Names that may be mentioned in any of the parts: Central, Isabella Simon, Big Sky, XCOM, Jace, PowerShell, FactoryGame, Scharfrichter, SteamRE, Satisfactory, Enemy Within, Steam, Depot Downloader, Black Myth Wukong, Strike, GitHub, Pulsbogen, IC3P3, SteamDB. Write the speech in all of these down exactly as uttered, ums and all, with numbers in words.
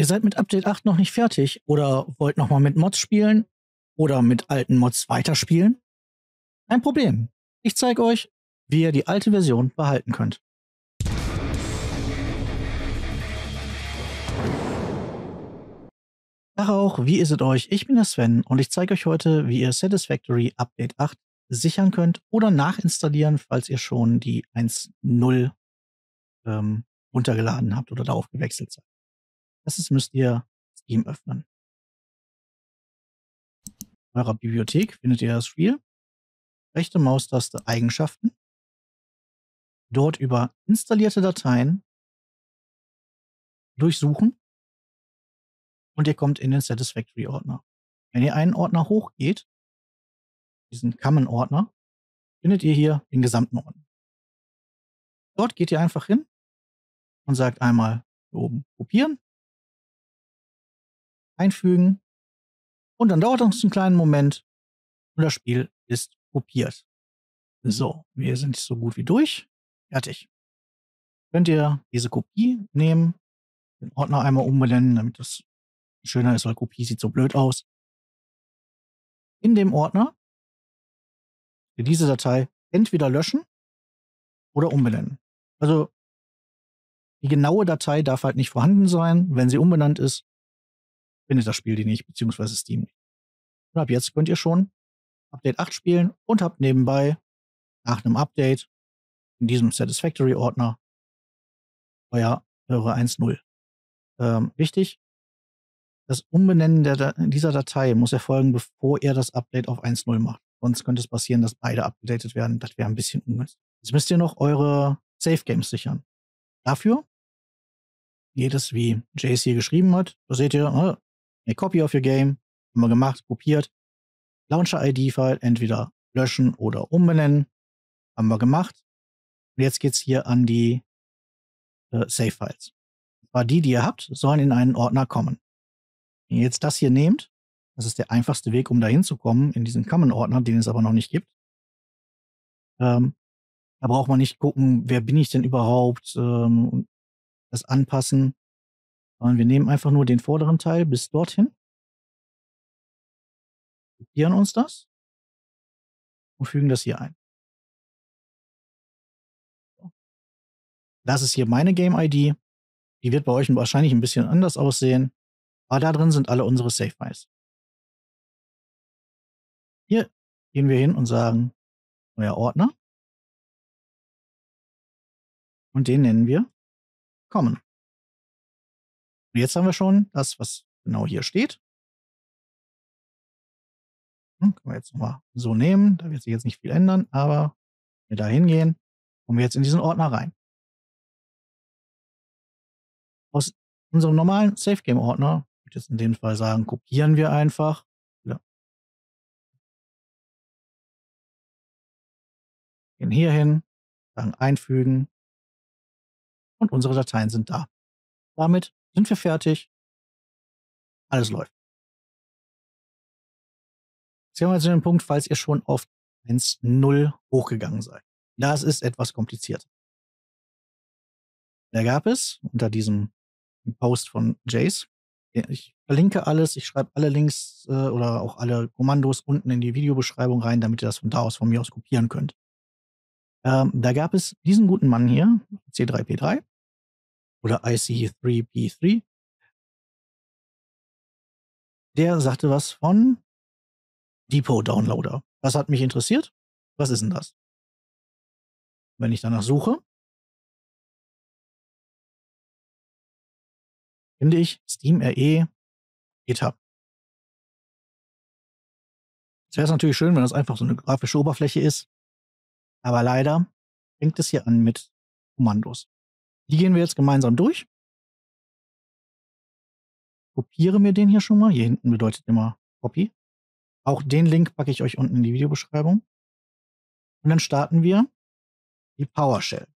ihr seid mit Update acht noch nicht fertig oder wollt nochmal mit Mods spielen oder mit alten Mods weiterspielen? Kein Problem. Ich zeige euch, wie ihr die alte Version behalten könnt. Ach auch, wie ist es euch? Ich bin der Sven und ich zeige euch heute, wie ihr Satisfactory Update acht sichern könnt oder nachinstallieren, falls ihr schon die eins Punkt null ähm, runtergeladen habt oder darauf gewechselt seid. Das ist, müsst ihr Steam öffnen. In eurer Bibliothek findet ihr das Spiel. Rechte Maustaste Eigenschaften. Dort über installierte Dateien durchsuchen. Und ihr kommt in den Satisfactory-Ordner. Wenn ihr einen Ordner hochgeht, diesen Common-Ordner, findet ihr hier den gesamten Ordner. Dort geht ihr einfach hin und sagt einmal hier oben kopieren, einfügen und dann dauert es einen kleinen Moment und das Spiel ist kopiert. So, wir sind so gut wie durch. Fertig. Könnt ihr diese Kopie nehmen, den Ordner einmal umbenennen, damit das schöner ist, weil Kopie sieht so blöd aus. In dem Ordner für diese Datei entweder löschen oder umbenennen. Also die genaue Datei darf halt nicht vorhanden sein. Wenn sie umbenannt ist, findet das Spiel die nicht, beziehungsweise Steam nicht. Und ab jetzt könnt ihr schon Update acht spielen und habt nebenbei nach einem Update in diesem Satisfactory-Ordner euer eure eins Punkt null. Ähm, wichtig, das Umbenennen der, dieser Datei muss erfolgen, bevor ihr das Update auf eins Punkt null macht. Sonst könnte es passieren, dass beide updated werden. Das wäre ein bisschen ungünstig. Jetzt müsst ihr noch eure Save Games sichern. Dafür geht es, wie Jace hier geschrieben hat. Da seht ihr, eine oh, Copy of your Game, haben wir gemacht, kopiert. Launcher-I D-File entweder löschen oder umbenennen, haben wir gemacht. Und jetzt geht es hier an die äh, Save-Files. Und zwar die, die ihr habt, sollen in einen Ordner kommen. Wenn ihr jetzt das hier nehmt, das ist der einfachste Weg, um da hinzukommen, in diesen Common-Ordner, den es aber noch nicht gibt. Ähm, da braucht man nicht gucken, wer bin ich denn überhaupt, ähm, das anpassen. Sondern wir nehmen einfach nur den vorderen Teil bis dorthin, kopieren uns das und fügen das hier ein. Das ist hier meine Game-I D. Die wird bei euch wahrscheinlich ein bisschen anders aussehen. Aber da drin sind alle unsere Save-Files. Hier gehen wir hin und sagen, neuer Ordner. Und den nennen wir Common. Und jetzt haben wir schon das, was genau hier steht. Hm, können wir jetzt nochmal so nehmen. Da wird sich jetzt nicht viel ändern, aber wenn wir da hingehen, kommen wir jetzt in diesen Ordner rein. Aus unserem normalen Save-Game-Ordner jetzt in dem Fall sagen, kopieren wir einfach. Ja. Gehen hier hin, sagen einfügen und unsere Dateien sind da. Damit sind wir fertig. Alles läuft. Jetzt kommen wir zu dem Punkt, falls ihr schon auf eins Punkt null hochgegangen seid. Das ist etwas komplizierter. Da gab es unter diesem Post von Jace, ich verlinke alles, ich schreibe alle Links äh, oder auch alle Kommandos unten in die Videobeschreibung rein, damit ihr das von da aus, von mir aus kopieren könnt. Ähm, da gab es diesen guten Mann hier, I C drei P drei oder I C drei P drei, der sagte was von Depot Downloader. Was hat mich interessiert? Was ist denn das? Wenn ich danach suche, finde ich SteamRE, GitHub. Es wäre natürlich schön, wenn das einfach so eine grafische Oberfläche ist, aber leider fängt es hier an mit Kommandos. Die gehen wir jetzt gemeinsam durch. Kopiere mir den hier schon mal. Hier hinten bedeutet immer Copy. Auch den Link packe ich euch unten in die Videobeschreibung. Und dann starten wir die PowerShell.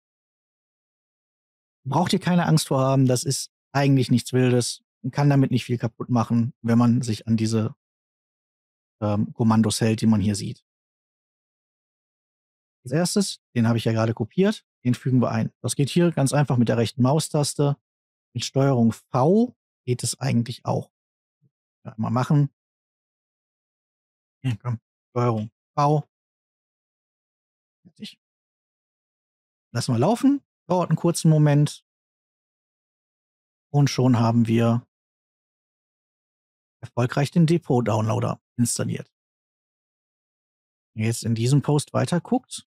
Braucht ihr keine Angst vor haben, das ist eigentlich nichts Wildes und kann damit nicht viel kaputt machen, wenn man sich an diese ähm, Kommandos hält, die man hier sieht. Als erstes, den habe ich ja gerade kopiert, den fügen wir ein. Das geht hier ganz einfach mit der rechten Maustaste, mit Steuerung V geht es eigentlich auch. Ja, mal machen. Ja, komm. Steuerung V. Lassen wir laufen. Dauert einen kurzen Moment. Und schon haben wir erfolgreich den Depot Downloader installiert. Wenn ihr jetzt in diesem Post weiter guckt,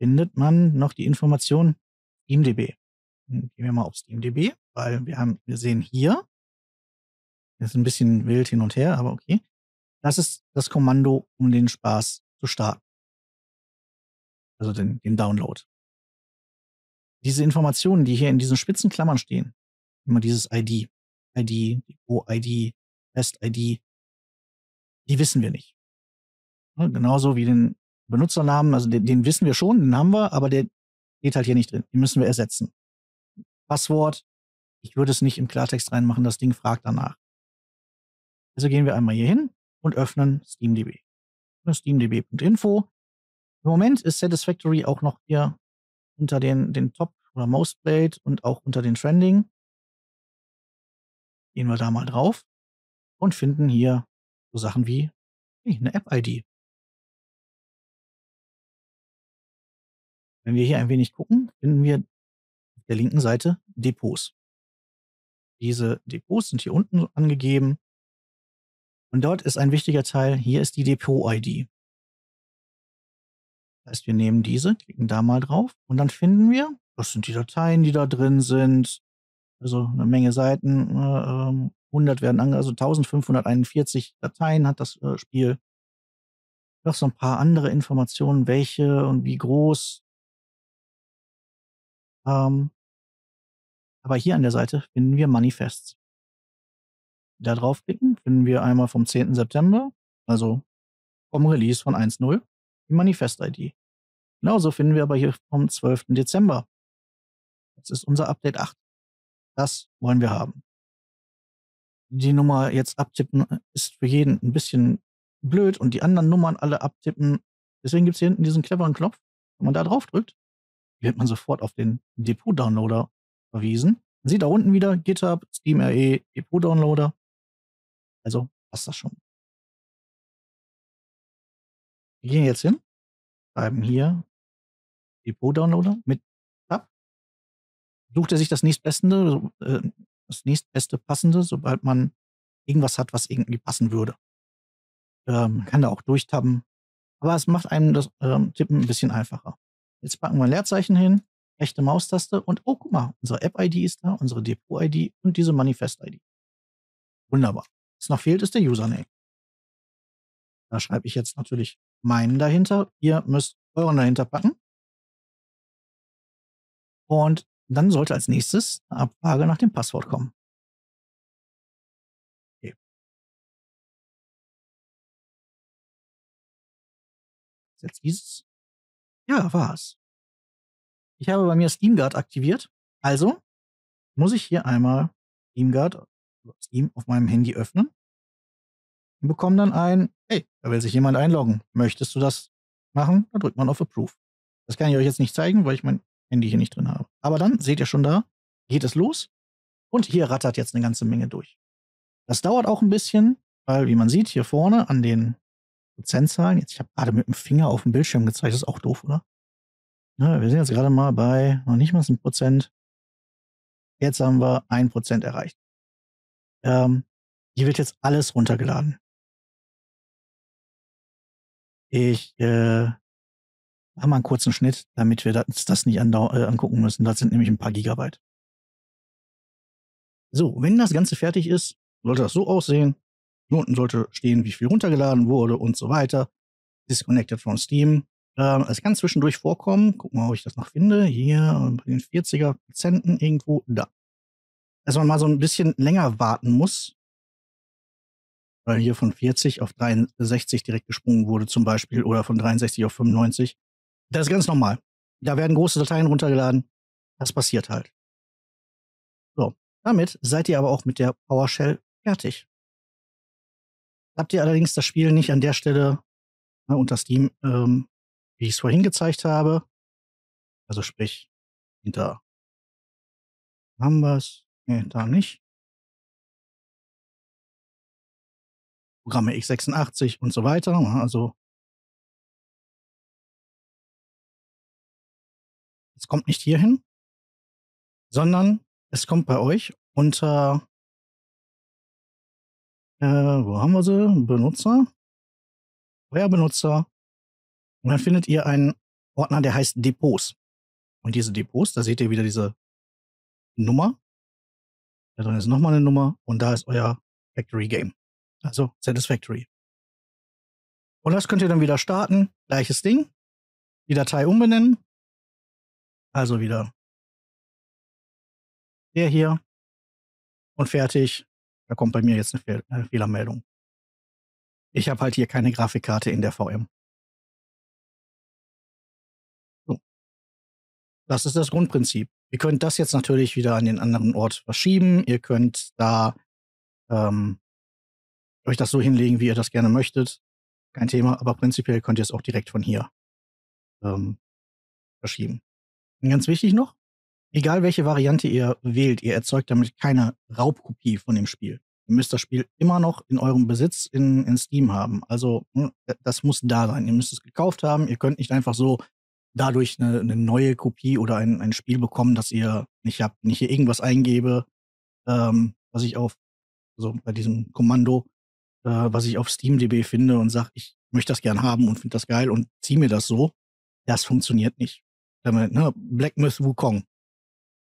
findet man noch die Information SteamDB. Dann gehen wir mal auf SteamDB, weil wir haben, wir sehen hier, das ist ein bisschen wild hin und her, aber okay. Das ist das Kommando, um den Spaß zu starten. Also den, den Download. Diese Informationen, die hier in diesen spitzen Klammern stehen, immer dieses I D, I D, O I D, Rest I D, die wissen wir nicht. Genauso wie den Benutzernamen, also den, den wissen wir schon, den haben wir, aber der steht halt hier nicht drin. Den müssen wir ersetzen. Passwort, ich würde es nicht im Klartext reinmachen, das Ding fragt danach. Also gehen wir einmal hier hin und öffnen SteamDB. SteamDB.info. Im Moment ist Satisfactory auch noch hier unter den, den Top oder Most Played und auch unter den Trending. Gehen wir da mal drauf und finden hier so Sachen wie eine App I D. Wenn wir hier ein wenig gucken, finden wir auf der linken Seite Depots. Diese Depots sind hier unten angegeben. Und dort ist ein wichtiger Teil, hier ist die Depot I D. Das heißt, wir nehmen diese, klicken da mal drauf und dann finden wir, das sind die Dateien, die da drin sind. Also eine Menge Seiten, hundert werden ange, also eintausendfünfhunderteinundvierzig Dateien hat das Spiel. Noch so ein paar andere Informationen, welche und wie groß. Ähm, aber hier an der Seite finden wir Manifests. Da draufklicken, finden wir einmal vom zehnten September, also vom Release von eins punkt null, die Manifest I D. Genauso finden wir aber hier vom zwölften Dezember. Das ist unser Update acht. Das wollen wir haben. Die Nummer jetzt abtippen ist für jeden ein bisschen blöd und die anderen Nummern alle abtippen. Deswegen gibt es hier hinten diesen cleveren Knopf. Wenn man da drauf drückt, wird man sofort auf den Depot-Downloader verwiesen. Man sieht da unten wieder GitHub, SteamRE, Depot-Downloader. Also passt das schon. Wir gehen jetzt hin, schreiben hier Depot-Downloader mit Tab. Sucht er sich das nächstbeste, das nächstbeste passende, sobald man irgendwas hat, was irgendwie passen würde. Man kann da auch durchtappen, aber es macht einem das Tippen ein bisschen einfacher. Jetzt packen wir ein Leerzeichen hin, rechte Maustaste und oh, guck mal, unsere App I D ist da, unsere Depot I D und diese Manifest I D. Wunderbar. Was noch fehlt, ist der Username. Da schreibe ich jetzt natürlich meinen dahinter. Ihr müsst euren dahinter packen. Und dann sollte als nächstes eine Abfrage nach dem Passwort kommen. Okay. Jetzt dieses. Ja, war's. Ich habe bei mir SteamGuard aktiviert, also muss ich hier einmal SteamGuard, Steam auf meinem Handy öffnen und bekomme dann ein, hey, da will sich jemand einloggen. Möchtest du das machen? Da drückt man auf Approve. Das kann ich euch jetzt nicht zeigen, weil ich mein Handy hier nicht drin habe. Aber dann, seht ihr schon da, geht es los und hier rattert jetzt eine ganze Menge durch. Das dauert auch ein bisschen, weil wie man sieht, hier vorne an den Prozentzahlen, jetzt ich habe gerade mit dem Finger auf dem Bildschirm gezeigt, das ist auch doof, oder? Na, wir sind jetzt gerade mal bei noch nicht mal ein Prozent. Jetzt haben wir ein Prozent erreicht. Ähm, hier wird jetzt alles runtergeladen. Ich äh, mache mal einen kurzen Schnitt, damit wir das, das nicht äh, angucken müssen. Das sind nämlich ein paar Gigabyte. So, wenn das Ganze fertig ist, sollte das so aussehen. Hier unten sollte stehen, wie viel runtergeladen wurde und so weiter. Disconnected from Steam. Es kann zwischendurch vorkommen. Gucken wir mal, ob ich das noch finde. Hier bei den vierziger Prozenten irgendwo da. Dass man mal so ein bisschen länger warten muss. Weil hier von vierzig auf dreiundsechzig direkt gesprungen wurde zum Beispiel. Oder von dreiundsechzig auf fünfundneunzig. Das ist ganz normal. Da werden große Dateien runtergeladen. Das passiert halt. So, damit seid ihr aber auch mit der PowerShell fertig. Habt ihr allerdings das Spiel nicht an der Stelle ne, unter Steam, ähm, wie ich es vorhin gezeigt habe, also sprich hinter haben wir es, ne, da nicht, Programme x sechsundachtzig und so weiter. Also es kommt nicht hierhin, sondern es kommt bei euch unter, äh, wo haben wir sie? Benutzer. Euer Benutzer. Und dann findet ihr einen Ordner, der heißt Depots. Und diese Depots, da seht ihr wieder diese Nummer. Da drin ist nochmal eine Nummer und da ist euer FactoryGame. Also Satisfactory. Und das könnt ihr dann wieder starten. Gleiches Ding. Die Datei umbenennen. Also wieder der hier. Und fertig. Da kommt bei mir jetzt eine, Fehl eine Fehlermeldung. Ich habe halt hier keine Grafikkarte in der V M. So. Das ist das Grundprinzip. Ihr könnt das jetzt natürlich wieder an den anderen Ort verschieben. Ihr könnt da ähm, euch das so hinlegen, wie ihr das gerne möchtet. Kein Thema, aber prinzipiell könnt ihr es auch direkt von hier ähm, verschieben. Und ganz wichtig noch, egal welche Variante ihr wählt, ihr erzeugt damit keine Raubkopie von dem Spiel. Ihr müsst das Spiel immer noch in eurem Besitz in, in Steam haben. Also das muss da sein. Ihr müsst es gekauft haben. Ihr könnt nicht einfach so dadurch eine, eine neue Kopie oder ein, ein Spiel bekommen, das ihr nicht habt. Wenn ich hier irgendwas eingebe, ähm, was ich auf, also bei diesem Kommando, äh, was ich auf SteamDB finde und sage, ich möchte das gern haben und finde das geil und ziehe mir das so, das funktioniert nicht. Damit, ne? Black Myth Wukong.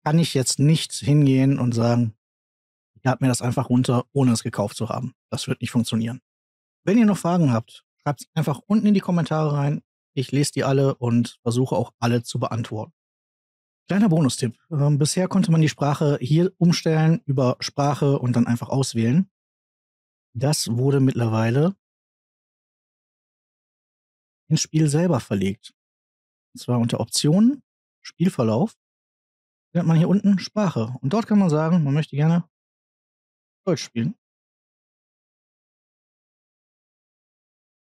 Kann ich jetzt nicht hingehen und sagen, ich lade mir das einfach runter, ohne es gekauft zu haben. Das wird nicht funktionieren. Wenn ihr noch Fragen habt, schreibt es einfach unten in die Kommentare rein. Ich lese die alle und versuche auch alle zu beantworten. Kleiner Bonustipp. Ähm, bisher konnte man die Sprache hier umstellen über Sprache und dann einfach auswählen. Das wurde mittlerweile ins Spiel selber verlegt. Und zwar unter Optionen, Spielverlauf, findet man hier unten Sprache. Und dort kann man sagen, man möchte gerne Deutsch spielen.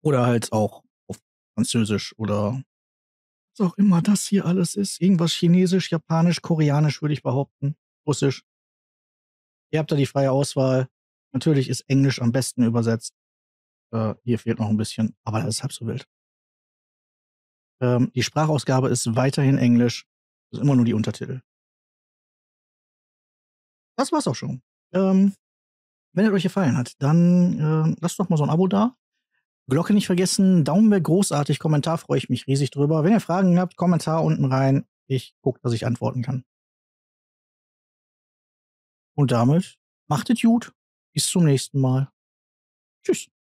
Oder halt auch Französisch oder was auch immer das hier alles ist. Irgendwas Chinesisch, Japanisch, Koreanisch würde ich behaupten. Russisch. Ihr habt da die freie Auswahl. Natürlich ist Englisch am besten übersetzt. Äh, hier fehlt noch ein bisschen, aber das ist halb so wild. Ähm, die Sprachausgabe ist weiterhin Englisch. Das ist immer nur die Untertitel. Das war's auch schon. Ähm, wenn es euch gefallen hat, dann äh, lasst doch mal so ein Abo da. Glocke nicht vergessen, Daumen wäre großartig, Kommentar freue ich mich riesig drüber. Wenn ihr Fragen habt, Kommentar unten rein. Ich gucke, dass ich antworten kann. Und damit macht es gut. Bis zum nächsten Mal. Tschüss.